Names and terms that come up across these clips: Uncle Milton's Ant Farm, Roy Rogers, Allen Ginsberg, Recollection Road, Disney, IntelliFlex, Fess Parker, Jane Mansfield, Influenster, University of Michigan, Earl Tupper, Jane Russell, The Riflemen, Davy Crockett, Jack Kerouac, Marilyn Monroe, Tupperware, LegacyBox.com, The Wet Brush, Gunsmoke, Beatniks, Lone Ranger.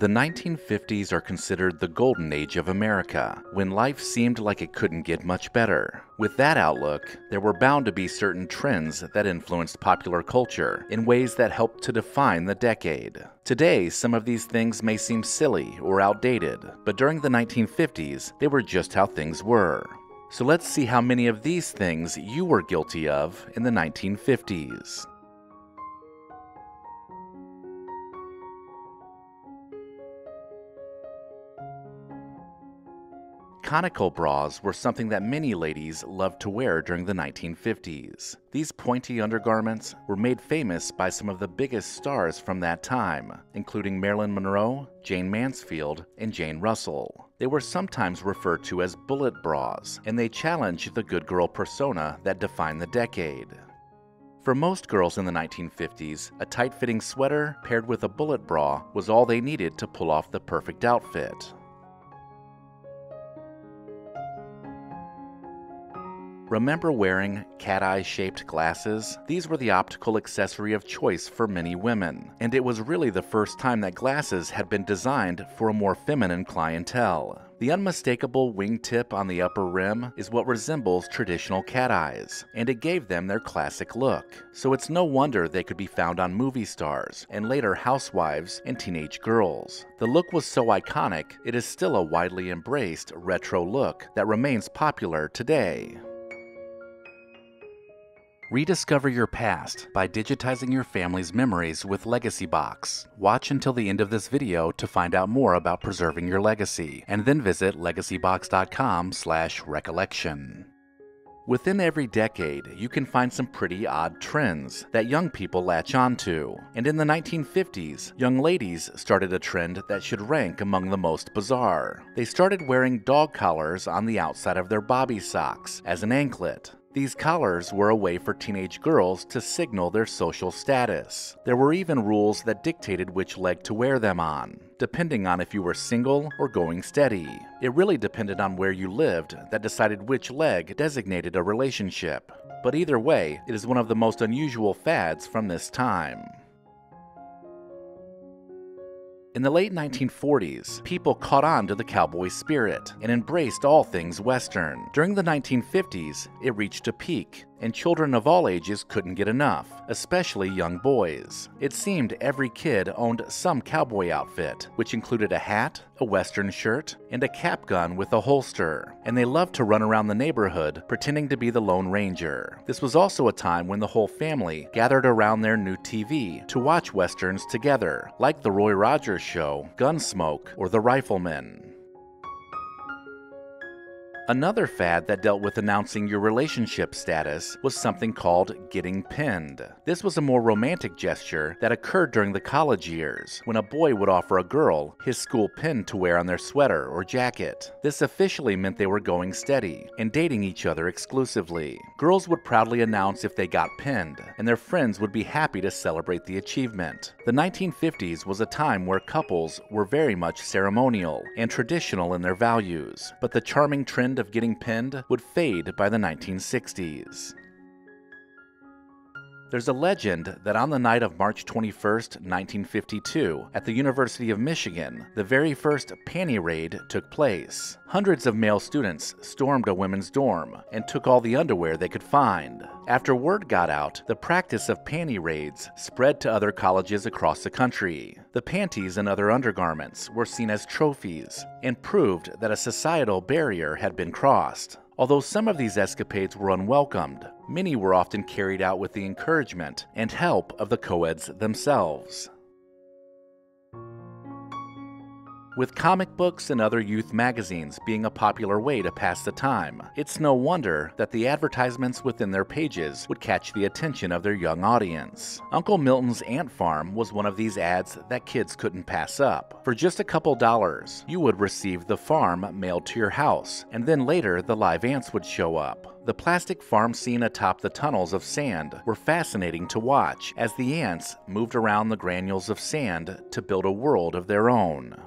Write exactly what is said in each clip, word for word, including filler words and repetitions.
The nineteen fifties are considered the golden age of America, when life seemed like it couldn't get much better. With that outlook, there were bound to be certain trends that influenced popular culture in ways that helped to define the decade. Today, some of these things may seem silly or outdated, but during the nineteen fifties, they were just how things were. So let's see how many of these things you were guilty of in the nineteen fifties. Conical bras were something that many ladies loved to wear during the nineteen fifties. These pointy undergarments were made famous by some of the biggest stars from that time, including Marilyn Monroe, Jane Mansfield, and Jane Russell. They were sometimes referred to as bullet bras, and they challenged the good girl persona that defined the decade. For most girls in the nineteen fifties, a tight-fitting sweater paired with a bullet bra was all they needed to pull off the perfect outfit. Remember wearing cat-eye-shaped glasses? These were the optical accessory of choice for many women, and it was really the first time that glasses had been designed for a more feminine clientele. The unmistakable wingtip on the upper rim is what resembles traditional cat eyes, and it gave them their classic look. So it's no wonder they could be found on movie stars, and later housewives and teenage girls. The look was so iconic, it is still a widely embraced retro look that remains popular today. Rediscover your past by digitizing your family's memories with Legacy Box. Watch until the end of this video to find out more about preserving your legacy, and then visit legacy box dot com slash recollection. Within every decade, you can find some pretty odd trends that young people latch onto. And in the nineteen fifties, young ladies started a trend that should rank among the most bizarre. They started wearing dog collars on the outside of their bobby socks as an anklet. These collars were a way for teenage girls to signal their social status. There were even rules that dictated which leg to wear them on, depending on if you were single or going steady. It really depended on where you lived that decided which leg designated a relationship. But either way, it is one of the most unusual fads from this time. In the late nineteen forties, people caught on to the cowboy spirit and embraced all things Western. During the nineteen fifties, it reached a peak, and children of all ages couldn't get enough, especially young boys. It seemed every kid owned some cowboy outfit, which included a hat, a Western shirt, and a cap gun with a holster, and they loved to run around the neighborhood pretending to be the Lone Ranger. This was also a time when the whole family gathered around their new T V to watch Westerns together, like the Roy Rogers Show, Gunsmoke, or The Riflemen. Another fad that dealt with announcing your relationship status was something called getting pinned. This was a more romantic gesture that occurred during the college years, when a boy would offer a girl his school pin to wear on their sweater or jacket. This officially meant they were going steady and dating each other exclusively. Girls would proudly announce if they got pinned, and their friends would be happy to celebrate the achievement. The nineteen fifties was a time where couples were very much ceremonial and traditional in their values, but the charming trend of getting pinned would fade by the nineteen sixties. There's a legend that on the night of March twenty-first, nineteen fifty-two, at the University of Michigan, the very first panty raid took place. Hundreds of male students stormed a women's dorm and took all the underwear they could find. After word got out, the practice of panty raids spread to other colleges across the country. The panties and other undergarments were seen as trophies and proved that a societal barrier had been crossed. Although some of these escapades were unwelcomed, many were often carried out with the encouragement and help of the co-eds themselves. With comic books and other youth magazines being a popular way to pass the time, it's no wonder that the advertisements within their pages would catch the attention of their young audience. Uncle Milton's Ant Farm was one of these ads that kids couldn't pass up. For just a couple dollars, you would receive the farm mailed to your house, and then later the live ants would show up. The plastic farm scene atop the tunnels of sand were fascinating to watch as the ants moved around the granules of sand to build a world of their own.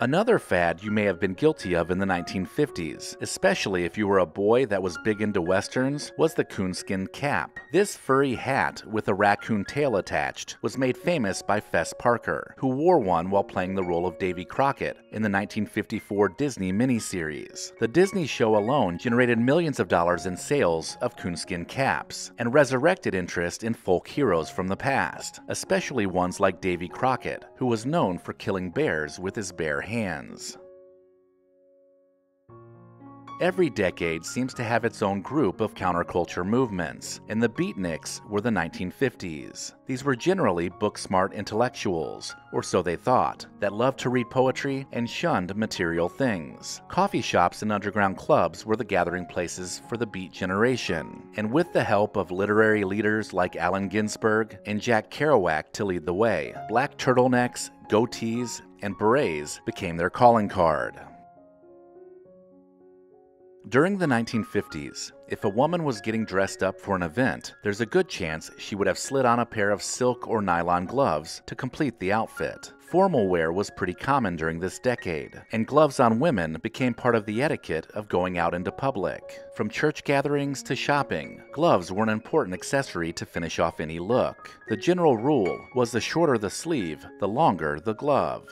Another fad you may have been guilty of in the nineteen fifties, especially if you were a boy that was big into westerns, was the coonskin cap. This furry hat with a raccoon tail attached was made famous by Fess Parker, who wore one while playing the role of Davy Crockett in the nineteen fifty-four Disney miniseries. The Disney show alone generated millions of dollars in sales of coonskin caps and resurrected interest in folk heroes from the past, especially ones like Davy Crockett, who was known for killing bears with his bare hands. hands. Every decade seems to have its own group of counterculture movements, and the Beatniks were the nineteen fifties. These were generally book-smart intellectuals, or so they thought, that loved to read poetry and shunned material things. Coffee shops and underground clubs were the gathering places for the Beat generation, and with the help of literary leaders like Allen Ginsberg and Jack Kerouac to lead the way, black turtlenecks, goatees, and berets became their calling card. During the nineteen fifties, if a woman was getting dressed up for an event, there's a good chance she would have slid on a pair of silk or nylon gloves to complete the outfit. Formal wear was pretty common during this decade, and gloves on women became part of the etiquette of going out into public. From church gatherings to shopping, gloves were an important accessory to finish off any look. The general rule was the shorter the sleeve, the longer the glove.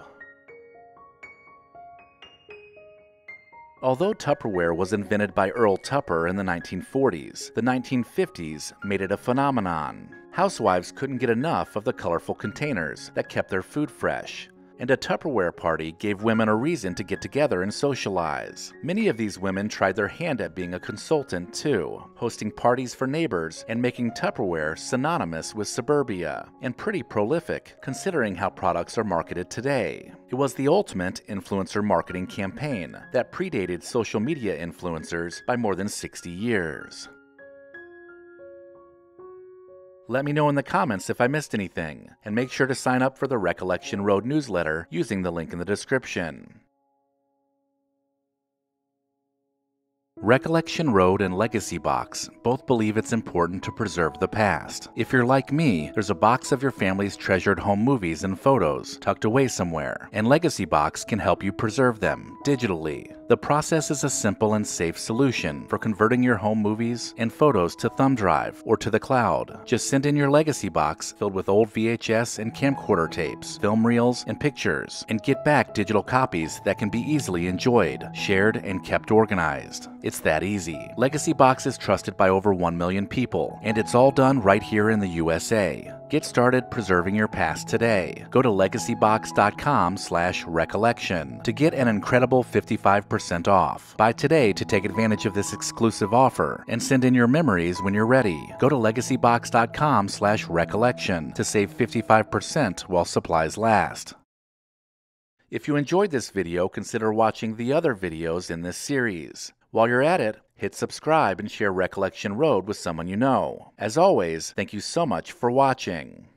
Although Tupperware was invented by Earl Tupper in the nineteen forties, the nineteen fifties made it a phenomenon. Housewives couldn't get enough of the colorful containers that kept their food fresh, and a Tupperware party gave women a reason to get together and socialize. Many of these women tried their hand at being a consultant too, hosting parties for neighbors and making Tupperware synonymous with suburbia, and pretty prolific considering how products are marketed today. It was the ultimate influencer marketing campaign that predated social media influencers by more than sixty years. Let me know in the comments if I missed anything, and make sure to sign up for the Recollection Road newsletter using the link in the description. Recollection Road and Legacy Box both believe it's important to preserve the past. If you're like me, there's a box of your family's treasured home movies and photos tucked away somewhere, and Legacy Box can help you preserve them digitally. The process is a simple and safe solution for converting your home movies and photos to thumb drive or to the cloud. Just send in your Legacy Box filled with old V H S and camcorder tapes, film reels, and pictures, and get back digital copies that can be easily enjoyed, shared, and kept organized. It's that easy. Legacy Box is trusted by over one million people, and it's all done right here in the U S A. Get started preserving your past today. Go to legacy box dot com slash recollection to get an incredible fifty-five percent off. Buy today to take advantage of this exclusive offer and send in your memories when you're ready. Go to legacy box dot com slash recollection to save fifty-five percent while supplies last. If you enjoyed this video, consider watching the other videos in this series. While you're at it, hit subscribe and share Recollection Road with someone you know. As always, thank you so much for watching.